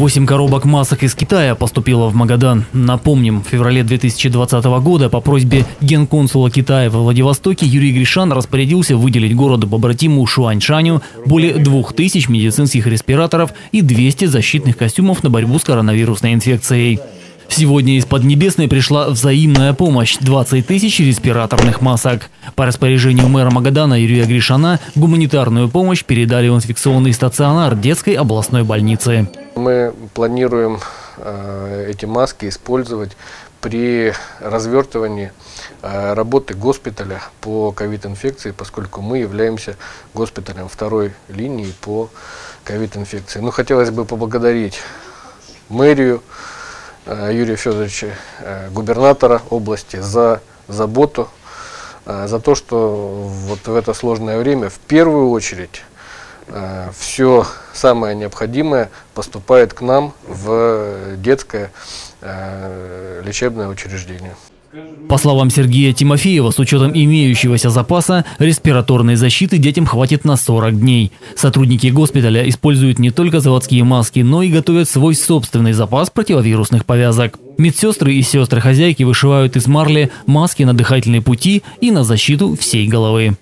8 коробок масок из Китая поступило в Магадан. Напомним, в феврале 2020 года по просьбе генконсула Китая во Владивостоке Юрий Гришан распорядился выделить городу-побратиму Шуаньшаню более 2000 медицинских респираторов и 200 защитных костюмов на борьбу с коронавирусной инфекцией. Сегодня из Поднебесной пришла взаимная помощь – 20 тысяч респираторных масок. По распоряжению мэра Магадана Юрия Гришана гуманитарную помощь передали в инфекционный стационар детской областной больницы. Мы планируем эти маски использовать при развертывании работы госпиталя по ковид-инфекции, поскольку мы являемся госпиталем второй линии по ковид-инфекции. Ну, хотелось бы поблагодарить мэрию Юрия Федоровича, губернатора области, за заботу, за то, что вот в это сложное время в первую очередь все самое необходимое поступает к нам в детское лечебное учреждение. По словам Сергея Тимофеева, с учетом имеющегося запаса, респираторной защиты детям хватит на 40 дней. Сотрудники госпиталя используют не только заводские маски, но и готовят свой собственный запас противовирусных повязок. Медсестры и сестры-хозяйки вышивают из марли маски на дыхательные пути и на защиту всей головы.